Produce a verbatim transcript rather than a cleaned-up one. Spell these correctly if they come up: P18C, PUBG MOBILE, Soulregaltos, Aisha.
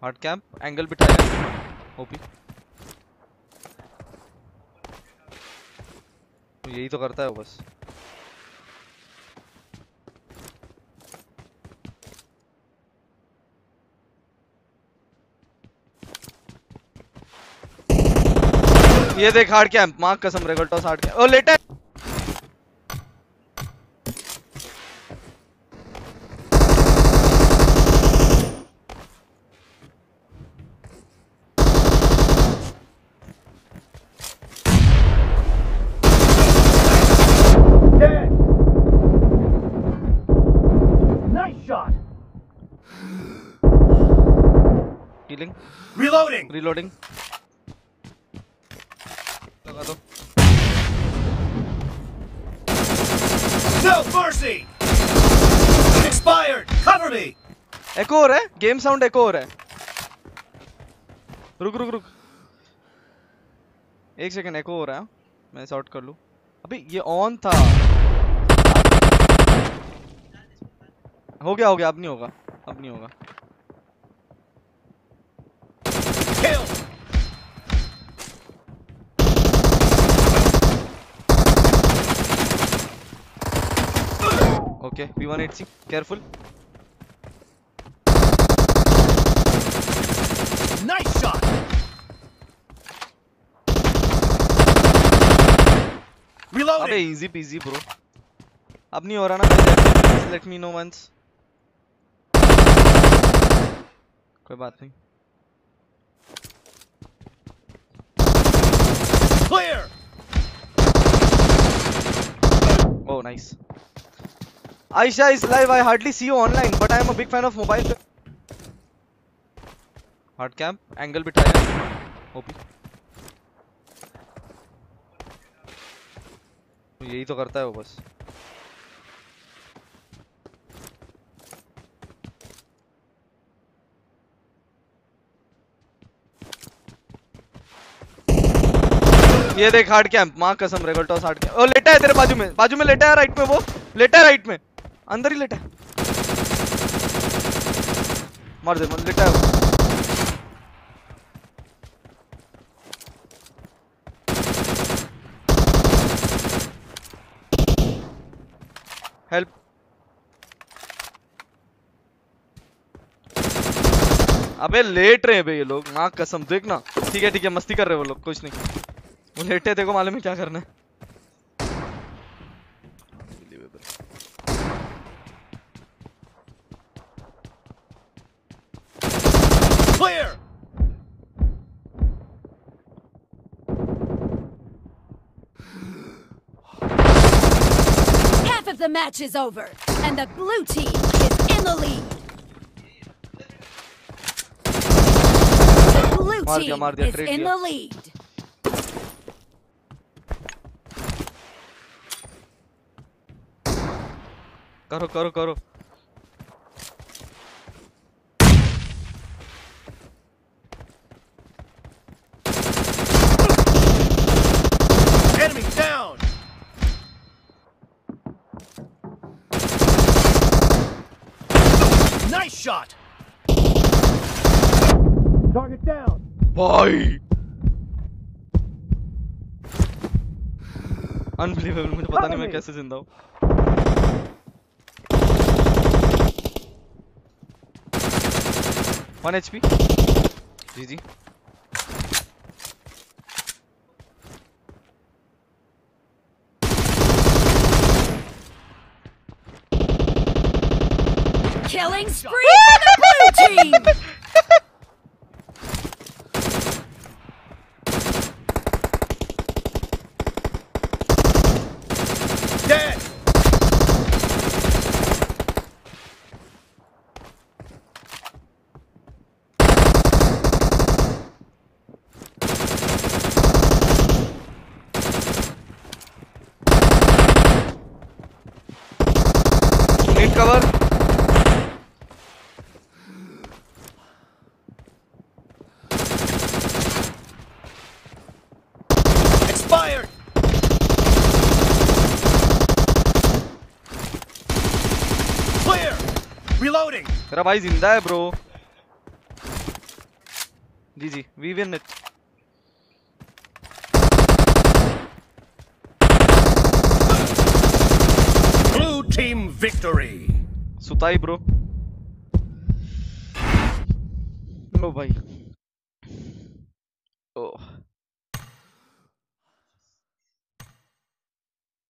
Hard camp, angle bit higher. O P. यही तो करता है वो बस. ये देख हार्ड कैंप, मार्क कसम रेगल्टोस हार्ड कैंप. ओ लेटा reloading reloading no mercy expired cover me echo ho raha hai game sound echo ho raha hai ruk ruk ruk ek second echo ho raha hai main sort kar lu abhi ye on tha ho gaya ho gaya ab nahi hoga ab nahi hoga Okay, P one eight C, careful. Nice shot. Reloading. Abey easy peasy bro. Ab nahi ho raha na. Let me know once. कोई बात नहीं. Clear. Oh, nice. Aisha is live. I hardly see you online, but I am a big fan of mobile. Hard camp, angle bit higher. O P. यही तो करता है वो बस. ये देख हार्ड कैंप, मां कसम रेगल्टोस हार्ड कैंप. ओ लेटा है तेरे बाजू में, बाजू में लेटा है राइट में वो. लेटा है राइट में. अंदर ही लेटा है. मर दे मर लेटा है वो. हेल्प. अबे लेट रहे हैं बे ये लोग, मां कसम. देखना ठीक है ठीक है मस्ती कर रहे हैं वो लोग, कुछ नहीं. वो लेटे देखो मालूम है क्या करना है. Half of the match is over and the blue team is in the lead. The blue team is in the lead. करो करो करो enemy down nice shot target down bye unbelievable मुझे पता नहीं मैं कैसे जिंदा हूं. one H P. G G. Killing spree for the blue team. Dead. Cover. Expired. Clear. Reloading. तेरा भाई जिंदा है bro. G G, we win it. Blue team victory. Sutai bro. No bhai.